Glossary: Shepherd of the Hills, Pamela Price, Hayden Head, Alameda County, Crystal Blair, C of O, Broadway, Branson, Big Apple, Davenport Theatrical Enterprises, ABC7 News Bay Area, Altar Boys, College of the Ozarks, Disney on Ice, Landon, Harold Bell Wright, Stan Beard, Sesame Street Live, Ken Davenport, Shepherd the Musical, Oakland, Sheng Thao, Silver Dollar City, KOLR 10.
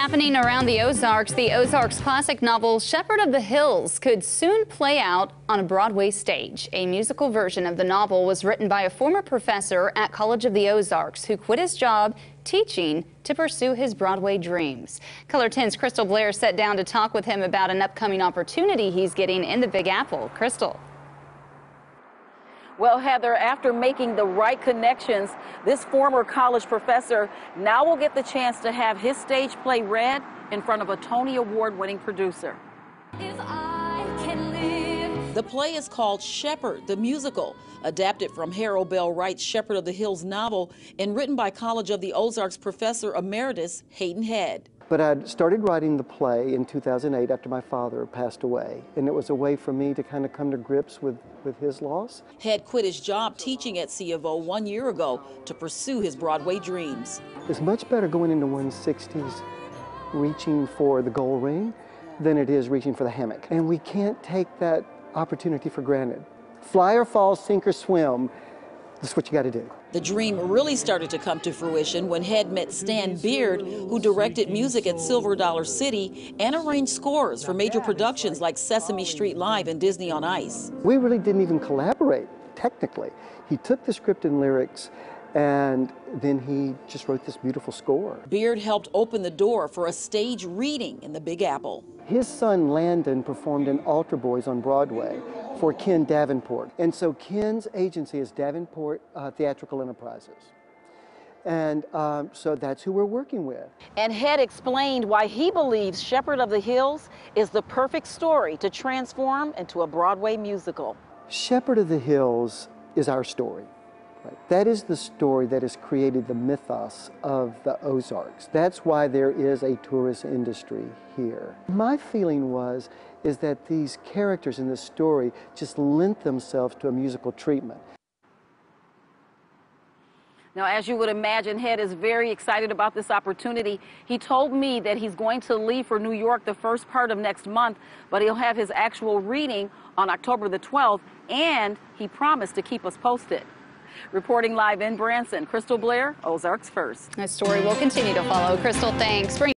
Happening around the Ozarks classic novel Shepherd of the Hills could soon play out on a Broadway stage. A musical version of the novel was written by a former professor at College of the Ozarks who quit his job teaching to pursue his Broadway dreams. KOLR 10's Crystal Blair sat down to talk with him about an upcoming opportunity he's getting in the Big Apple. Crystal. Well, Heather, after making the right connections, this former college professor now will get the chance to have his stage play read in front of a Tony Award-winning producer. If I can live. The play is called Shepherd the Musical, adapted from Harold Bell Wright's Shepherd of the Hills novel and written by College of the Ozarks professor emeritus Hayden Head. But I started writing the play in 2008 after my father passed away, and it was a way for me to kind of come to grips with his loss. Head quit his job teaching at C of O 1 year ago to pursue his Broadway dreams. It's much better going into one's 60s reaching for the gold ring than it is reaching for the hammock. And we can't take that opportunity for granted. Fly or fall, sink or swim, that's what you got to do. The dream really started to come to fruition when Head met Stan Beard, who directed music at Silver Dollar City and arranged scores for major productions like Sesame Street Live and Disney on Ice. We really didn't even collaborate, technically. He took the script and lyrics, and then he just wrote this beautiful score. Beard helped open the door for a stage reading in the Big Apple. His son Landon performed in Altar Boys on Broadway for Ken Davenport. And so Ken's agency is Davenport Theatrical Enterprises. And so that's who we're working with. And Head explained why he believes Shepherd of the Hills is the perfect story to transform into a Broadway musical. Shepherd of the Hills is our story. Right. That is the story that has created the mythos of the Ozarks. That's why there is a tourist industry here. My feeling is that these characters in this story just lent themselves to a musical treatment. Now, as you would imagine, Head is very excited about this opportunity. He told me that he's going to leave for New York the first part of next month, but he'll have his actual reading on October the 12th, and he promised to keep us posted. Reporting live in Branson, Crystal Blair, Ozarks First. That story will continue to follow. Crystal, thanks.